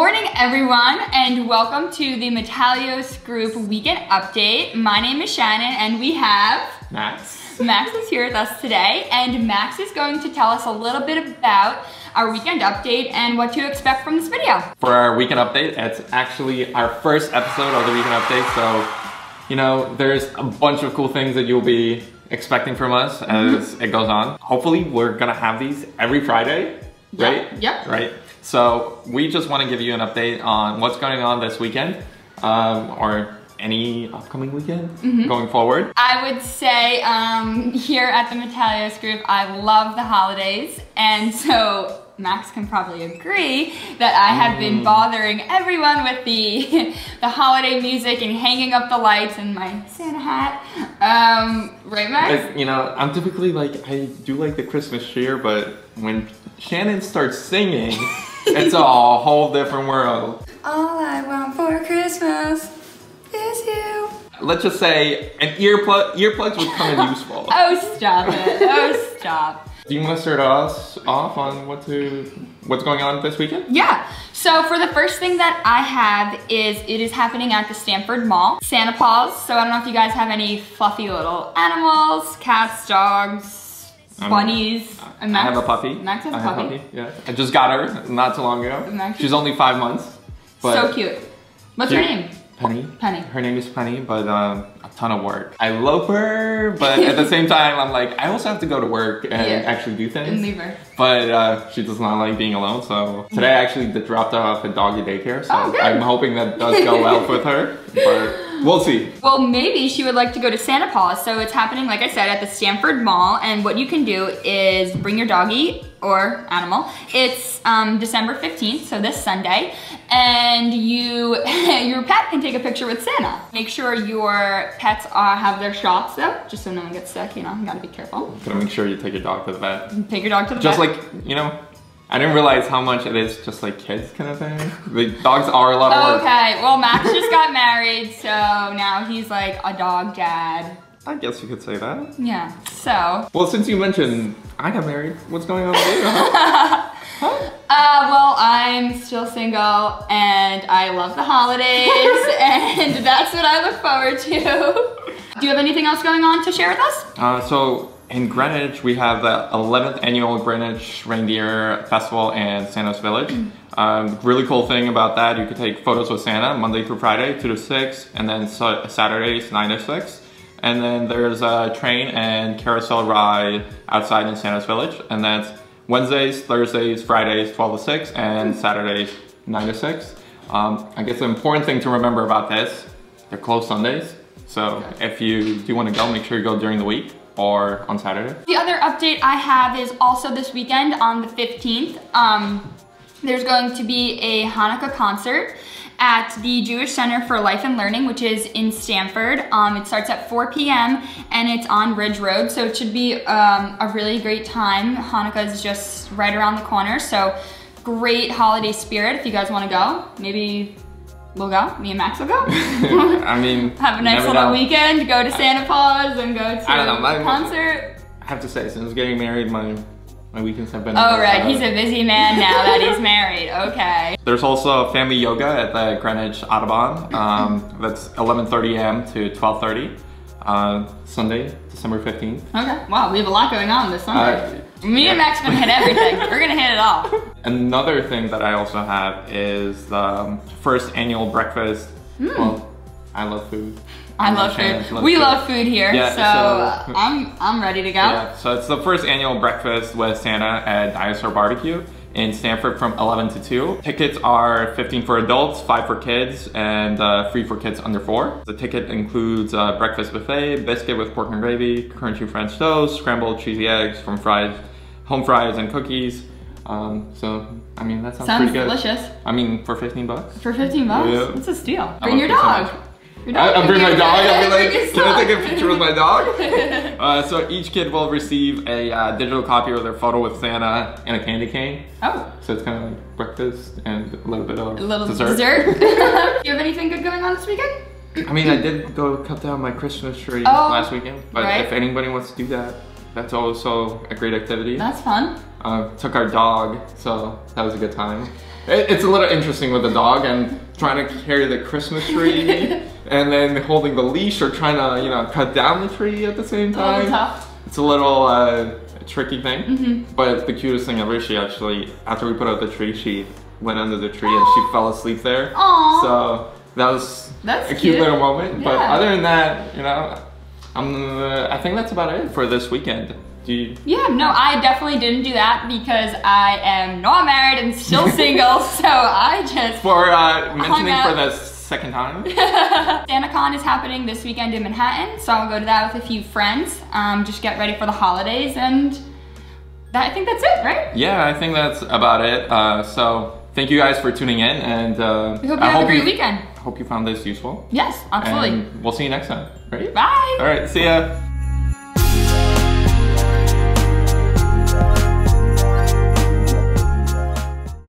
morning, everyone, and welcome to the Metalios Group Weekend Update. My name is Shannon, and we have Max. Max is here with us today, and Max is going to tell us a little bit about our weekend update and what to expect from this video. For our weekend update, it's actually our first episode of the weekend update, so you know there's a bunch of cool things that you'll be expecting from us as it goes on. Hopefully, we're gonna have these every Friday, right? Yep. Right. So we just want to give you an update on what's going on this weekend or any upcoming weekend going forward. I would say here at the Metalios Group, I love the holidays, and so Max can probably agree that I have been bothering everyone with the holiday music and hanging up the lights and my Santa hat. Right, Max? You know, I'm typically like, I do like the Christmas cheer, but when Shannon starts singing, it's a whole different world. All I want for Christmas is you. Let's just say an earplugs would come in useful. Oh, stop it. Oh, stop. Do you want to start us off on what's going on this weekend? Yeah. So for the first thing that I have is it is happening at the Stamford mall. Santa Paws. So I don't know if you guys have any fluffy little animals, cats, dogs, bunnies. And Max, I have a puppy. Max has a puppy. Yeah, I just got her not too long ago. Max. She's only 5 months. But so cute. What's her name? Penny. Penny. Her name is Penny, but a ton of work. I love her, but at the same time, I'm like, I also have to go to work and actually do things. And leave her. But she does not like being alone, so today I actually dropped off a doggy daycare, so I'm hoping that does go well with her. But we'll see. Well, maybe she would like to go to Santa Paws. So it's happening, like I said, at the Stamford mall. And what you can do is bring your doggy or animal. It's December 15th, so this Sunday. And your pet can take a picture with Santa. Make sure your pets have their shots though, just so no one gets sick, you know, you gotta be careful. You gotta make sure you take your dog to the vet. Take your dog to the vet. Just like, you know, I didn't realize how much it is just like kids kind of thing. The dogs are a lot of work. Okay, well Max just got married, so now he's like a dog dad. I guess you could say that. Yeah, so. Well, since you mentioned I got married, what's going on with you? Well, I'm still single and I love the holidays and that's what I look forward to. Do you have anything else going on to share with us? So, in Greenwich, we have the 11th annual Greenwich Reindeer Festival in Santa's Village. Really cool thing about that, you can take photos with Santa Monday through Friday, 2 to 6, and then Saturdays, 9 to 6. And then there's a train and carousel ride outside in Santa's Village. And that's Wednesdays, Thursdays, Fridays, 12 to 6, and Saturdays, 9 to 6. I guess the important thing to remember about this, they're closed Sundays. So if you do want to go, make sure you go during the week or on Saturday. The other update I have is also this weekend on the 15th, there's going to be a Hanukkah concert at the Jewish Center for Life and Learning, which is in Stamford. It starts at 4 p.m. and it's on Ridge Road, so it should be a really great time. Hanukkah is just right around the corner, so great holiday spirit if you guys wanna go. Maybe we'll go. Me and Max will go. I mean, have a nice little weekend. Go to Santa Paws and go to a concert. I have to say, since getting married, my weekends have been. Oh right, he's a busy man now that he's married. Okay. There's also family yoga at the Greenwich Audubon. That's 11:30 a.m. to 12:30 Sunday, December 15th. Okay. Wow, we have a lot going on this Sunday. Me and Max are gonna hit everything. We're gonna hit it all. Another thing that I also have is the first annual breakfast. Well, I love food. I love food. We love food here, so I'm ready to go. Yeah, so it's the first annual breakfast with Santa at Dinosaur Barbecue in Stamford from 11 to 2. Tickets are $15 for adults, $5 for kids, and free for kids under 4. The ticket includes breakfast buffet, biscuit with pork and gravy, crunchy French toast, scrambled cheesy eggs from fries, home fries and cookies. So, I mean, that sounds pretty good. Delicious. I mean, for 15 bucks. For 15 bucks? Yeah. That's a steal. Bring your dog. I'll bring my dog. I'll be like, can I take a picture with my dog? So each kid will receive a digital copy of their photo with Santa and a candy cane. Oh. So it's kind of like breakfast and a little bit of dessert. Do you have anything good going on this weekend? I mean, I did go cut down my Christmas tree last weekend, but if anybody wants to do that, that's also a great activity. That's fun. Took our dog, so that was a good time. It's a little interesting with the dog and trying to carry the Christmas tree and then holding the leash or trying to, you know, cut down the tree at the same time. It's tough. It's a little tricky thing, but the cutest thing ever, she actually, after we put out the tree, she went under the tree and she fell asleep there. Aww. So that was a cute little moment. Yeah. But other than that, you know, I think that's about it for this weekend. Yeah, no, I definitely didn't do that because I am not married and still single, so I just for the second time. SantaCon is happening this weekend in Manhattan, so I'll go to that with a few friends. Just get ready for the holidays, and I think that's it, right? Yeah, I think that's about it. So thank you guys for tuning in, and we hope you have a great weekend. Hope you found this useful. Yes, absolutely. And we'll see you next time. Right? Bye. All right, see ya.